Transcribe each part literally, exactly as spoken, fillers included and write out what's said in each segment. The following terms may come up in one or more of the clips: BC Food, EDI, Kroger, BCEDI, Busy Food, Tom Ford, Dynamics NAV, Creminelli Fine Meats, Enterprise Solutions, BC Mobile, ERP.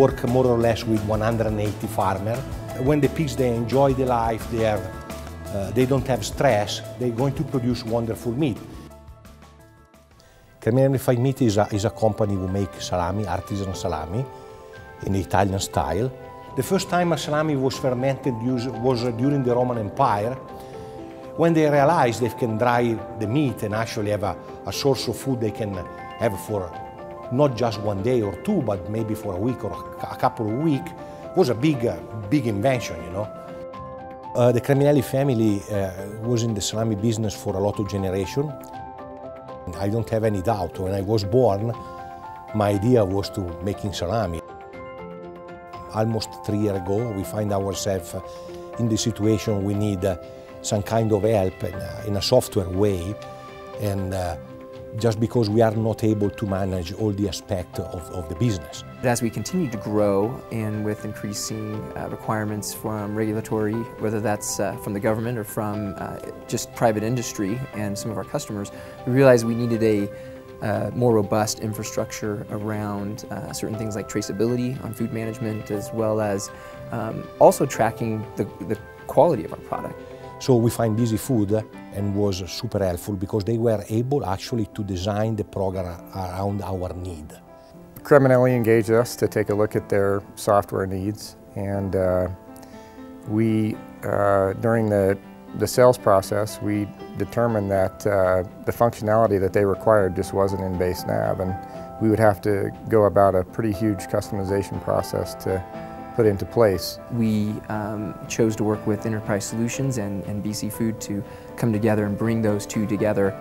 work more or less with one hundred eighty farmers. When they pitch, they enjoy the life, they, have, uh, they don't have stress, they're going to produce wonderful meat. Creminelli Fine Meats is a, is a company who make salami, artisan salami, in the Italian style. The first time a salami was fermented was during the Roman Empire, when they realized they can dry the meat and actually have a, a source of food they can have for not just one day or two, but maybe for a week or a couple of weeks, was a big, uh, big invention, you know. Uh, the Creminelli family uh, was in the salami business for a lot of generations. I don't have any doubt, when I was born, my idea was to making salami. Almost three years ago, we find ourselves in the situation we need uh, some kind of help in a, in a software way, and uh, just because we are not able to manage all the aspects of, of the business. As we continue to grow, and with increasing uh, requirements from regulatory, whether that's uh, from the government or from uh, just private industry and some of our customers, we realized we needed a uh, more robust infrastructure around uh, certain things like traceability on food management, as well as um, also tracking the, the quality of our product. So we find Busy Food and was super helpful because they were able actually to design the program around our need. Creminelli engaged us to take a look at their software needs, and uh, we, uh, during the, the sales process, we determined that uh, the functionality that they required just wasn't in base N A V, and we would have to go about a pretty huge customization process to put into place. We um, chose to work with Enterprise Solutions and, and B C Food to come together and bring those two together.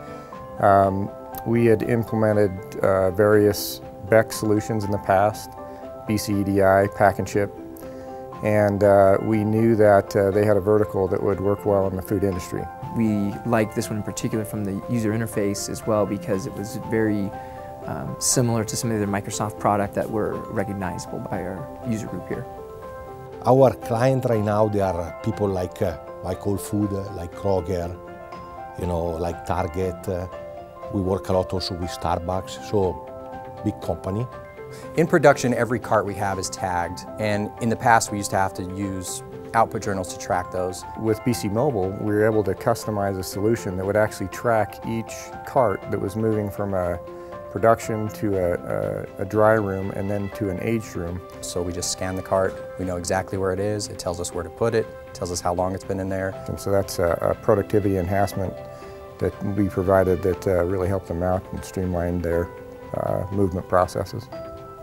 Um, we had implemented uh, various B E C solutions in the past, B C E D I, pack and ship, and uh, we knew that uh, they had a vertical that would work well in the food industry. We liked this one in particular from the user interface as well, because it was very um, similar to some of the Microsoft product that were recognizable by our user group here. Our client right now, they are people like uh, like Whole Foods, like Kroger, you know, like Target. Uh, we work a lot also with Starbucks, so big company. In production, every cart we have is tagged, and in the past we used to have to use output journals to track those. With B C Mobile, we were able to customize a solution that would actually track each cart that was moving from a production to a, a, a dry room and then to an aged room. So we just scan the cart, we know exactly where it is, it tells us where to put it, it tells us how long it's been in there. And so that's a, a productivity enhancement that we provided that uh, really helped them out and streamlined their uh, movement processes.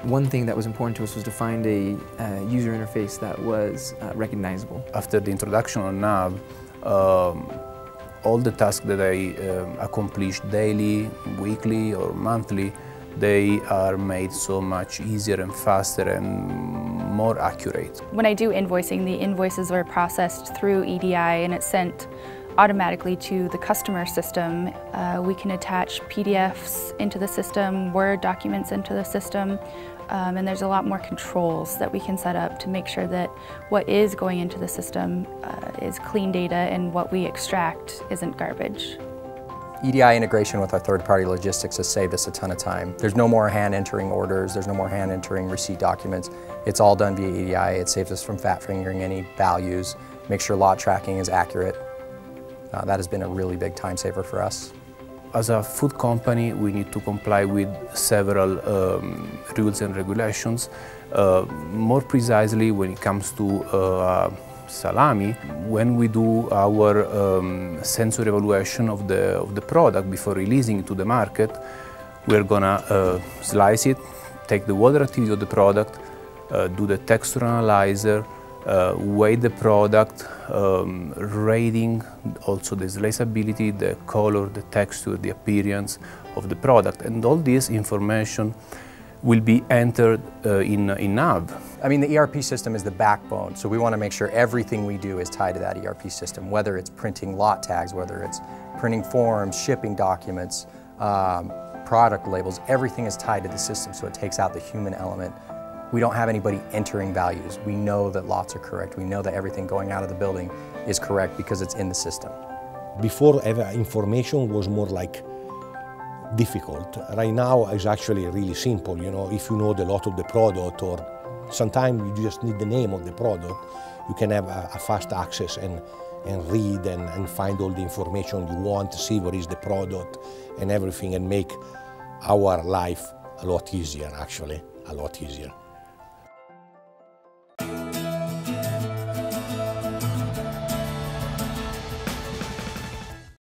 One thing that was important to us was to find a uh, user interface that was uh, recognizable. After the introduction of N A V, um, all the tasks that I um, accomplish daily, weekly or monthly, they are made so much easier and faster and more accurate. When I do invoicing, the invoices are processed through E D I and it's sent automatically to the customer system. Uh, we can attach P D Fs into the system, Word documents into the system, um, and there's a lot more controls that we can set up to make sure that what is going into the system uh, is clean data and what we extract isn't garbage. E D I integration with our third-party logistics has saved us a ton of time. There's no more hand-entering orders, there's no more hand-entering receipt documents. It's all done via E D I. It saves us from fat-fingering any values, makes sure lot tracking is accurate. Uh, that has been a really big time saver for us. As a food company, we need to comply with several um, rules and regulations. Uh, more precisely, when it comes to uh, salami, when we do our um, sensory evaluation of the, of the product before releasing it to the market, we're gonna uh, slice it, take the water activity of the product, uh, do the texture analyzer, Uh, weigh the product, um, rating also the sliceability, the color, the texture, the appearance of the product, and all this information will be entered uh, in, in N A V. I mean, the E R P system is the backbone, so we want to make sure everything we do is tied to that E R P system, whether it's printing lot tags, whether it's printing forms, shipping documents, um, product labels, everything is tied to the system, so it takes out the human element. We don't have anybody entering values. We know that lots are correct. We know that everything going out of the building is correct because it's in the system. Before, information was more like difficult. Right now, it's actually really simple. You know, if you know the lot of the product or Sometimes you just need the name of the product. You can have a, a fast access and, and read and, and find all the information you want, see what is the product and everything, and make our life a lot easier, actually, a lot easier.